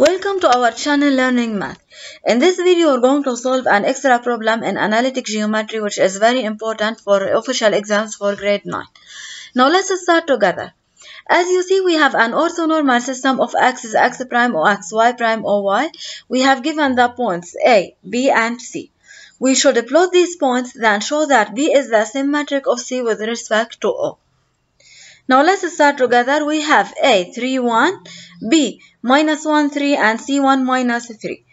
Welcome to our channel Learning Math. In this video we're going to solve an extra problem in analytic geometry which is very important for official exams for grade 9. Now let's start together. As you see, we have an orthonormal system of x is x prime or x, y prime or y. We have given the points A, B and C. We should plot these points, then show that B is the symmetric of C with respect to O. Now let's start together. We have A, 3, 1, B, minus 1, 3, and C, 1, minus 3.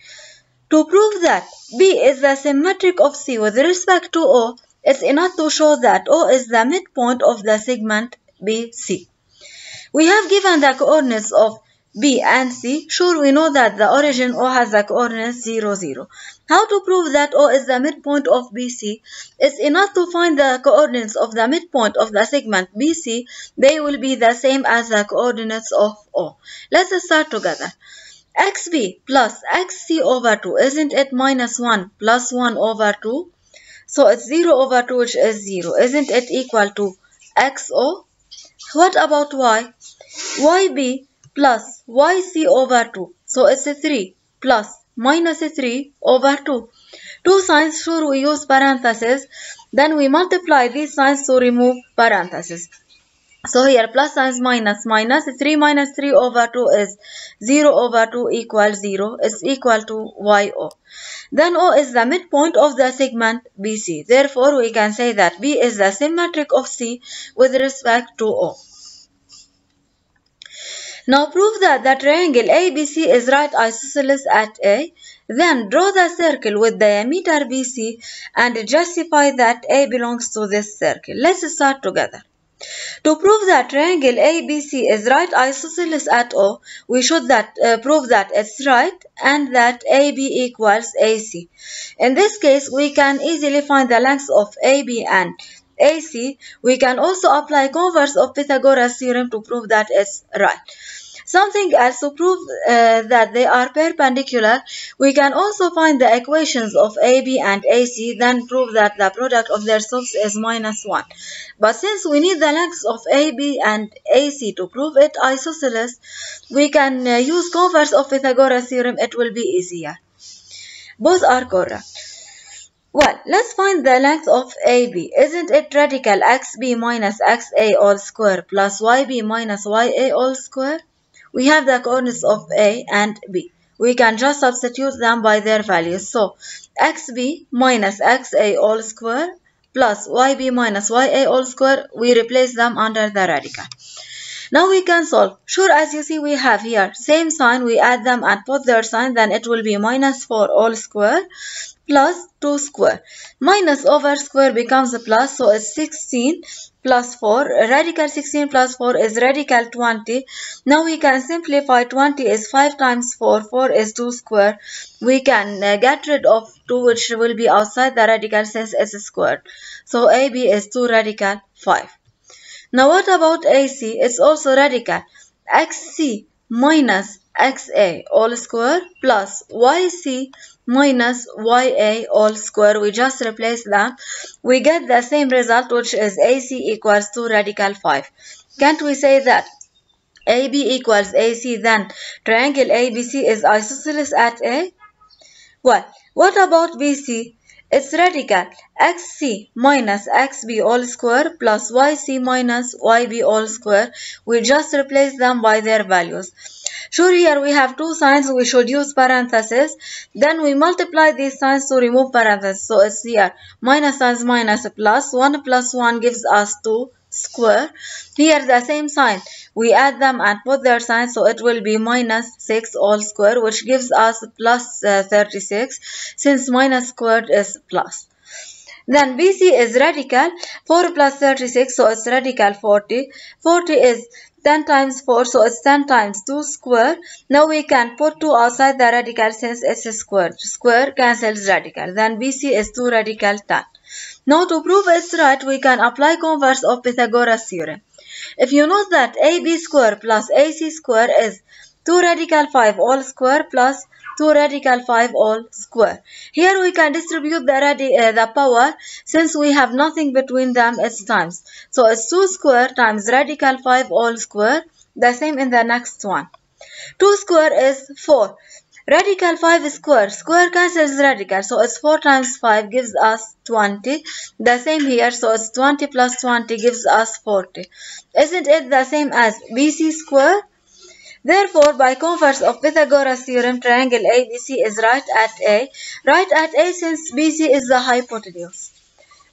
To prove that B is the symmetric of C with respect to O, it's enough to show that O is the midpoint of the segment BC. We have given the coordinates of B and C. Sure, we know that the origin O has the coordinates 0, 0. How to prove that O is the midpoint of BC? It's enough to find the coordinates of the midpoint of the segment BC. They will be the same as the coordinates of O. Let's start together. XB plus XC over 2. Isn't it minus 1 plus 1 over 2? So it's 0 over 2, which is 0. Isn't it equal to XO? What about Y? YB plus YC over 2. So it's a 3 plus minus a 3 over 2. Two signs, sure we use parentheses. Then we multiply these signs to remove parentheses. So here plus signs minus minus. 3 minus 3 over 2 is 0 over 2 equals 0. Is equal to YO. Then O is the midpoint of the segment BC. Therefore we can say that B is the symmetric of C with respect to O. Now prove that the triangle ABC is right isosceles at A. Then draw the circle with diameter BC and justify that A belongs to this circle. Let's start together. To prove that triangle ABC is right isosceles at O, we should prove that it's right and that AB equals AC. In this case, we can easily find the lengths of AB and AC. We can also apply converse of Pythagoras theorem to prove that it's right. Something else to prove that they are perpendicular, we can also find the equations of AB and AC, then prove that the product of their solves is minus 1. But since we need the lengths of AB and AC to prove it isosceles, we can use converse of Pythagoras theorem. It will be easier. Both are correct. Well, let's find the length of AB. Isn't it radical XB minus XA all square plus YB minus YA all square? We have the coordinates of A and B. We can just substitute them by their values. So, XB minus XA all square plus YB minus YA all square, we replace them under the radical. Now we can solve. Sure, as you see, we have here same sign. We add them and put their sign. Then it will be minus 4 all square plus 2 square. Minus over square becomes a plus. So it's 16 plus 4. Radical 16 plus 4 is radical 20. Now we can simplify. 20 is 5 times 4. 4 is 2 square. We can get rid of 2, which will be outside the radical since it's squared. So AB is 2 radical 5. Now what about AC? It's also radical. XC minus XA all square plus YC minus YA all square. We just replace them. We get the same result, which is AC equals 2 radical 5. Can't we say that AB equals AC, then triangle ABC is isosceles at A? Well, what about BC? It's radical XC minus XB all square plus YC minus YB all square. We just replace them by their values. Sure, here we have two signs. We should use parentheses. Then we multiply these signs to remove parentheses. So it's here minus signs minus plus. 1 plus 1 gives us 2 square. Here the same sign. We add them and put their sign. So it will be minus 6 all square, which gives us plus 36, since minus squared is plus. Then BC is radical. 4 plus 36, so it's radical 40. 40 is 10 times 4, so it's 10 times 2 square. Now we can put 2 outside the radical since it's squared. Square cancels radical. Then BC is 2 radical 10. Now to prove it's right, we can apply converse of Pythagoras theorem. If you note that AB square plus AC square is 2 radical 5 all square plus 2 radical 5 all square. Here we can distribute the power. Since we have nothing between them, it's times. So it's 2 square times radical 5 all square, the same in the next one. 2 square is 4. Radical 5 square. Square cancels radical. So it's 4 times 5 gives us 20. The same here. So it's 20 plus 20 gives us 40. Isn't it the same as BC square? Therefore, by converse of Pythagoras theorem, triangle ABC is right at A. Right at A since BC is the hypotenuse.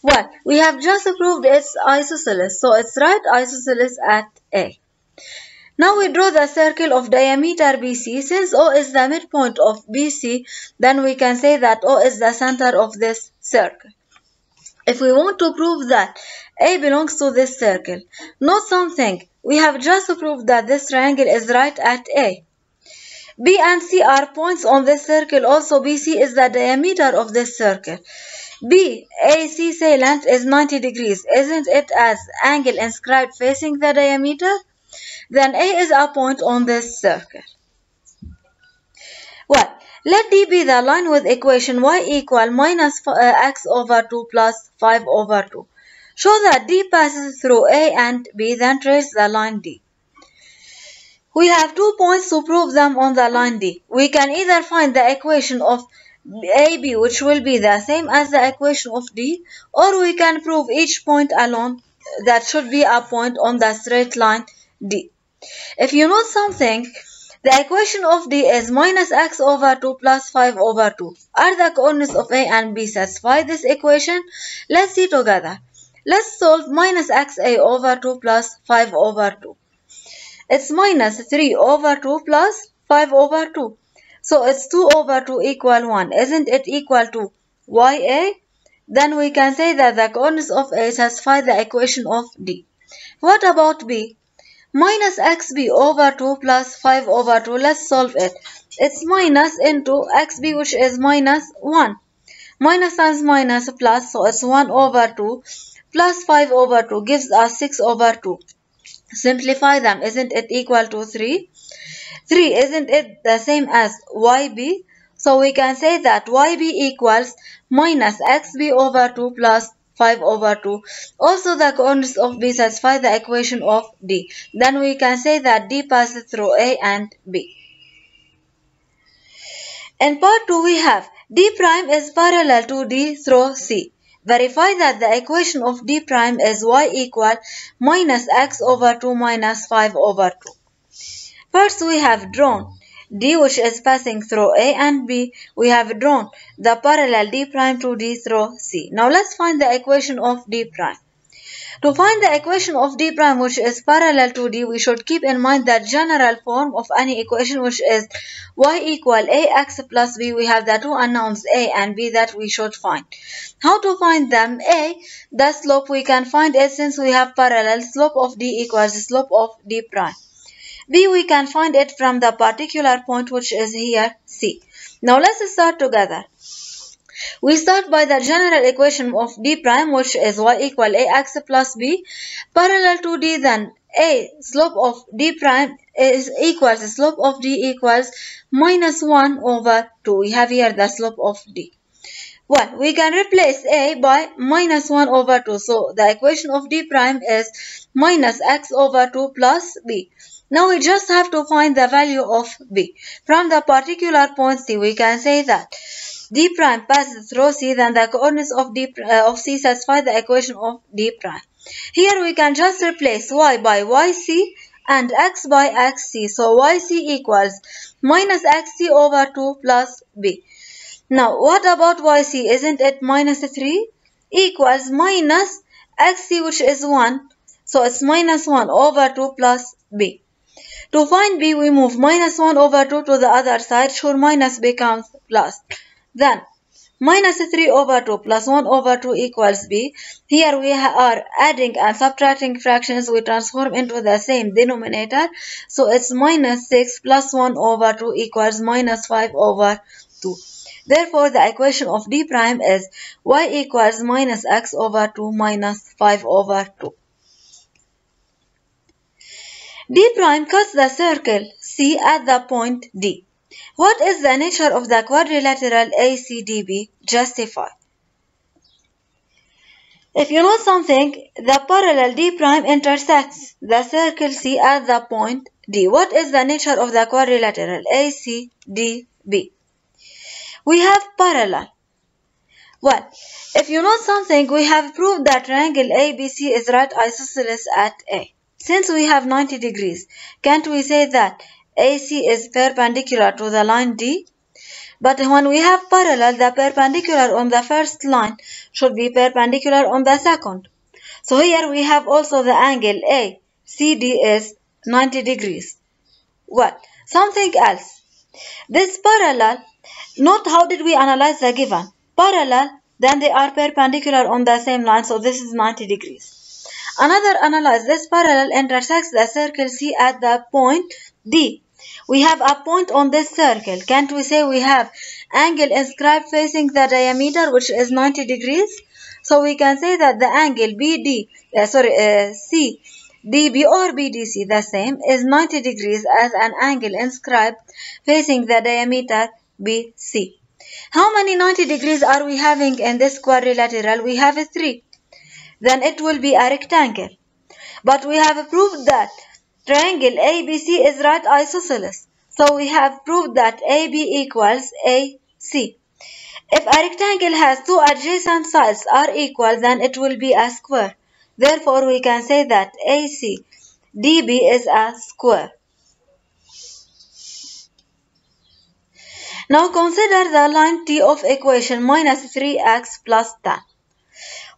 Well, we have just proved its isosceles. So it's right isosceles at A. Now we draw the circle of diameter BC. Since O is the midpoint of BC, then we can say that O is the center of this circle. If we want to prove that A belongs to this circle, not something, we have just proved that this triangle is right at A. B and C are points on this circle. Also, BC is the diameter of this circle. BAC saliant is 90 degrees. Isn't it as angle inscribed facing the diameter? Then A is a point on this circle. Well, let D be the line with equation y equal minus x over 2 plus 5 over 2. Show that D passes through A and B, then trace the line D. We have 2 points to prove them on the line D. We can either find the equation of AB, which will be the same as the equation of D, or we can prove each point alone that should be a point on the straight line D. If you know something, the equation of D is minus x over 2 plus 5 over 2. Are the coordinates of A and B satisfy this equation? Let's see together. Let's solve minus xa over 2 plus 5 over 2. It's minus 3 over 2 plus 5 over 2. So it's 2 over 2 equal 1. Isn't it equal to ya? Then we can say that the coordinates of A satisfy the equation of D. What about B? Minus xb over 2 plus 5 over 2. Let's solve it. It's minus into xb, which is minus 1. Minus times minus plus, so it's 1 over 2 plus 5 over 2 gives us 6 over 2. Simplify them. Isn't it equal to 3? 3, isn't it the same as yb? So we can say that yb equals minus xb over 2 plus 5 over 2. Also, the coordinates of B satisfy the equation of D. Then we can say that D passes through A and B. In part 2, we have D prime is parallel to D through C. Verify that the equation of D prime is y equal minus x over 2 minus 5 over 2. First, we have drawn D, which is passing through A and B. We have drawn the parallel D prime to D through C. Now let's find the equation of D prime. To find the equation of D prime, which is parallel to D, we should keep in mind that general form of any equation, which is y equal ax plus b. We have the two unknowns A and B that we should find. How to find them? A, the slope, we can find it since we have parallel. Slope of D equals the slope of D prime. B, we can find it from the particular point, which is here C. Now let's start together. We start by the general equation of D prime, which is y equal ax plus b. Parallel to D, then A slope of D prime is equals the slope of D equals minus 1 over 2. We have here the slope of D. Well, we can replace A by minus 1 over 2. So the equation of D prime is minus x over 2 plus b. Now we just have to find the value of B. From the particular point C, we can say that D prime passes through C, then the coordinates of C satisfy the equation of D prime. Here we can just replace y by yc and x by xc. So yc equals minus xc over 2 plus B. Now what about yc? Isn't it minus 3 equals minus xc, which is 1. So it's minus 1 over 2 plus B. To find B, we move minus 1 over 2 to the other side. Sure, minus becomes plus. Then, minus 3 over 2 plus 1 over 2 equals B. Here we are adding and subtracting fractions. We transform into the same denominator. So, it's minus 6 plus 1 over 2 equals minus 5 over 2. Therefore, the equation of D prime is y equals minus x over 2 minus 5 over 2. D prime cuts the circle C at the point D. What is the nature of the quadrilateral ACDB? Justify. If you know something, the parallel D prime intersects the circle C at the point D. What is the nature of the quadrilateral ACDB? We have parallel. Well, if you know something, we have proved that triangle ABC is right isosceles at A. Since we have 90 degrees, can't we say that AC is perpendicular to the line D? But when we have parallel, the perpendicular on the first line should be perpendicular on the second. So here we have also the angle ACD is 90 degrees. Well, something else. This parallel, note how did we analyze the given. Parallel, then they are perpendicular on the same line, so this is 90 degrees. Another analyze, this parallel intersects the circle C at the point D. We have a point on this circle. Can't we say we have angle inscribed facing the diameter, which is 90 degrees? So we can say that the angle CDB or BDC, the same, is 90 degrees as an angle inscribed facing the diameter BC. How many 90 degrees are we having in this quadrilateral? We have 3. Then it will be a rectangle. But we have proved that triangle ABC is right isosceles. So we have proved that AB equals AC. If a rectangle has two adjacent sides are equal, then it will be a square. Therefore, we can say that ACDB is a square. Now consider the line T of equation minus 3x plus 10.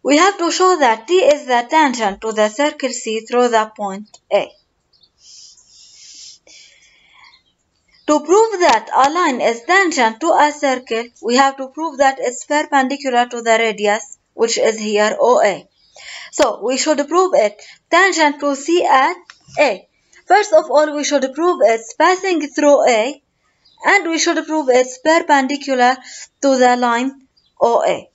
We have to show that T is the tangent to the circle C through the point A. To prove that a line is tangent to a circle, we have to prove that it's perpendicular to the radius, which is here OA. So we should prove it tangent to C at A. First of all, we should prove it's passing through A, and we should prove it's perpendicular to the line OA.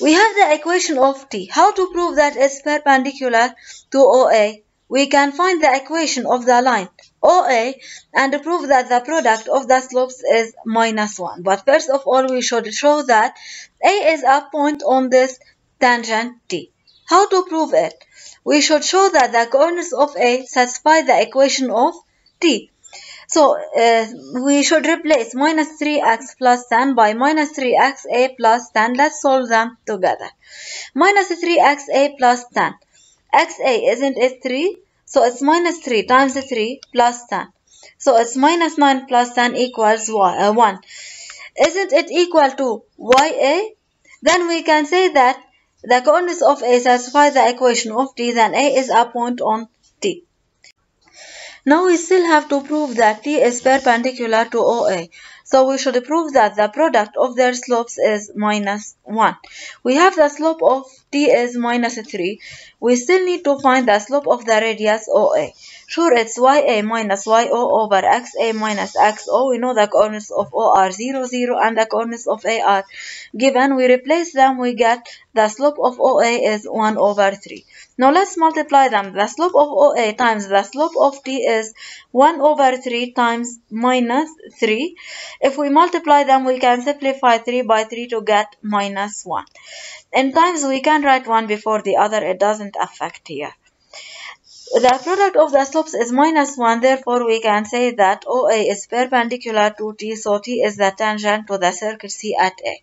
We have the equation of T. How to prove that it's perpendicular to OA? We can find the equation of the line OA and prove that the product of the slopes is minus 1. But first of all, we should show that A is a point on this tangent T. How to prove it? We should show that the corners of A satisfy the equation of T. So we should replace minus 3x plus 10 by minus 3xa plus 10. Let's solve them together. Minus 3xa plus 10. xa isn't it 3? So it's minus 3 times 3 plus 10. So it's minus 9 plus 10 equals 1. Isn't it equal to ya? Then we can say that the corners of A satisfy the equation of T. Then A is a point on T. Now we still have to prove that T is perpendicular to OA. So we should prove that the product of their slopes is minus 1. We have the slope of T is minus 3. We still need to find the slope of the radius OA. Sure, it's YA minus YO over XA minus XO. We know the corners of O are 0, 0 and the corners of A are given. We replace them, we get the slope of OA is 1 over 3. Now let's multiply them. The slope of OA times the slope of T is 1 over 3 times minus 3. If we multiply them, we can simplify 3 by 3 to get minus 1. In times, we can write one before the other. It doesn't affect here. The product of the slopes is minus 1. Therefore, we can say that OA is perpendicular to T. So, T is the tangent to the circle C at A.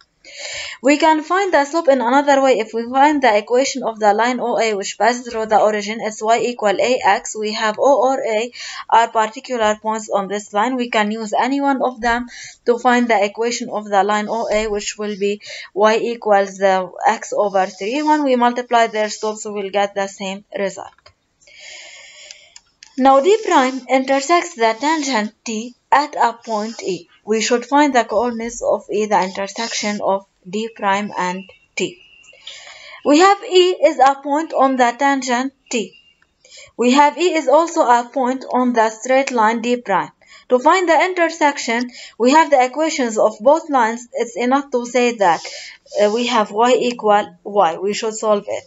We can find the slope in another way. If we find the equation of the line OA which passes through the origin, it's y equal ax. We have O or A are particular points on this line. We can use any one of them to find the equation of the line OA, which will be y equals the x over 3. When we multiply their slopes, we will get the same result. Now D prime intersects the tangent T at a point E. We should find the coordinates of E, the intersection of D prime and T. We have E is a point on the tangent T. We have E is also a point on the straight line D prime. To find the intersection, we have the equations of both lines. It's enough to say that we have y equal y. We should solve it.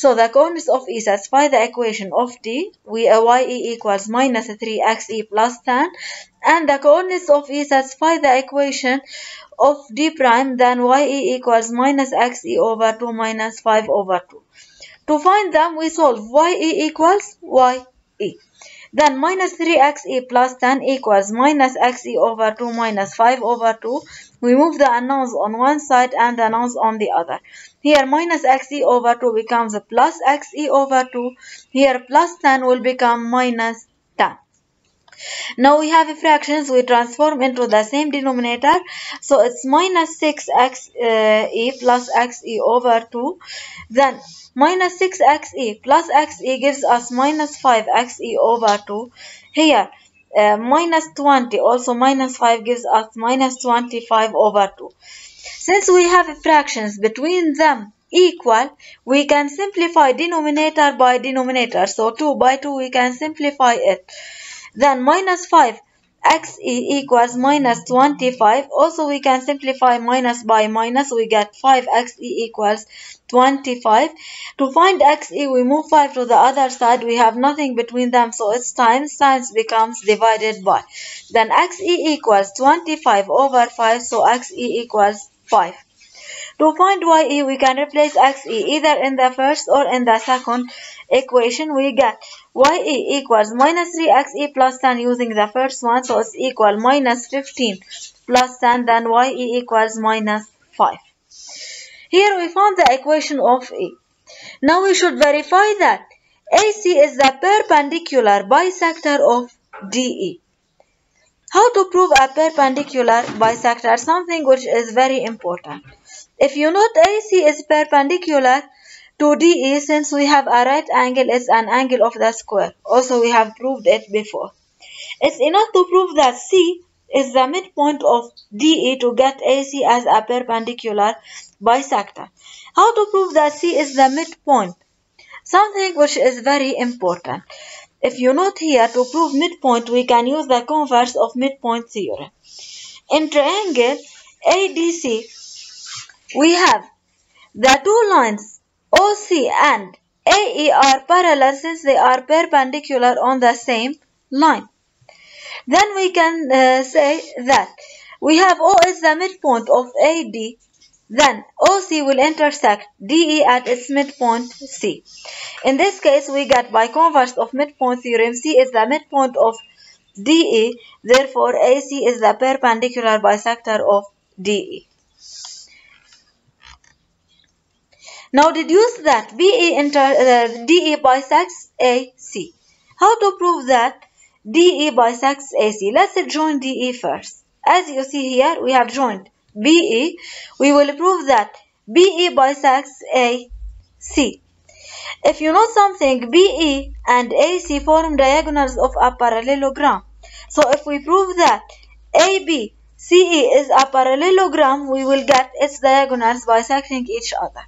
So the corners of E satisfy the equation of T. Y equals minus 3xe plus 10. And the corners of E satisfy the equation of D prime. Then ye equals minus xe over 2 minus 5 over 2. To find them, we solve YA equals YA. Then minus 3XA plus 10 equals minus XA over 2 minus 5 over 2. We move the unknowns on one side and the unknowns on the other. Here minus XA over 2 becomes plus XA over 2. Here plus 10 will become minus 10. Now we have fractions we transform into the same denominator. So it's minus 6XA plus XA over 2. Then minus 6XA plus XA gives us minus 5XA over 2. Here, minus 20, also minus 5 gives us minus 25 over 2. Since we have fractions between them equal, we can simplify denominator by denominator. So 2 by 2, we can simplify it. Then minus 5. XA equals minus 25. Also, we can simplify minus by minus. We get 5XA equals 25. To find XA, we move 5 to the other side. We have nothing between them, so it's times. Times becomes divided by. Then XA equals 25 over 5, so XA equals 5. To find YA, we can replace XA either in the first or in the second equation. We get YA equals minus 3XA plus 10 using the first one. So it's equal minus 15 plus 10. Then YA equals minus 5. Here we found the equation of A. Now we should verify that AC is the perpendicular bisector of DE. How to prove a perpendicular bisector? Something which is very important. If you note, AC is perpendicular to DE since we have a right angle, it's an angle of the square. Also, we have proved it before. It's enough to prove that C is the midpoint of DE to get AC as a perpendicular bisector. How to prove that C is the midpoint? Something which is very important. If you note here, to prove midpoint, we can use the converse of midpoint theorem. In triangle ADC, we have the two lines OC and AE are parallel since they are perpendicular on the same line. Then we can say that we have O is the midpoint of AD. Then OC will intersect DE at its midpoint C. In this case, we get by converse of midpoint theorem, C is the midpoint of DE. Therefore, AC is the perpendicular bisector of DE. Now deduce that DE bisects AC. How to prove that DE bisects AC? Let's join DE first. As you see here, we have joined BE. We will prove that BE bisects AC. If you know something, BE and AC form diagonals of a parallelogram. So if we prove that AB, CE is a parallelogram, we will get its diagonals bisecting each other.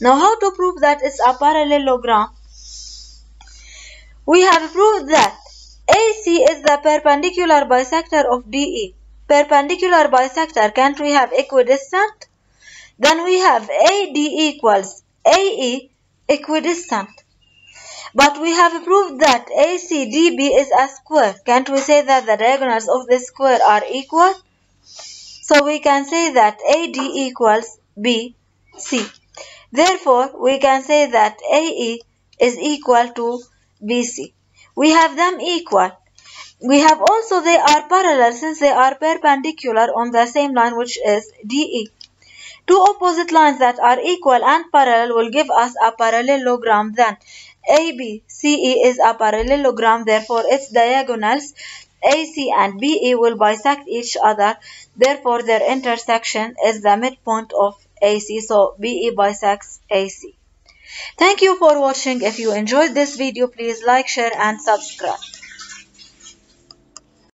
Now, how to prove that it's a parallelogram? We have proved that AC is the perpendicular bisector of DE. Perpendicular bisector, can't we have equidistant? Then we have AD equals AE equidistant. But we have proved that ACDB is a square. Can't we say that the diagonals of this square are equal? So we can say that AD equals BC. Therefore, we can say that AE is equal to BC. We have them equal. We have also they are parallel since they are perpendicular on the same line, which is DE. Two opposite lines that are equal and parallel will give us a parallelogram. Then ABCE is a parallelogram. Therefore, its diagonals AC and BE will bisect each other. Therefore, their intersection is the midpoint of AC, so BE bisects AC. Thank you for watching. If you enjoyed this video, please like, share and subscribe.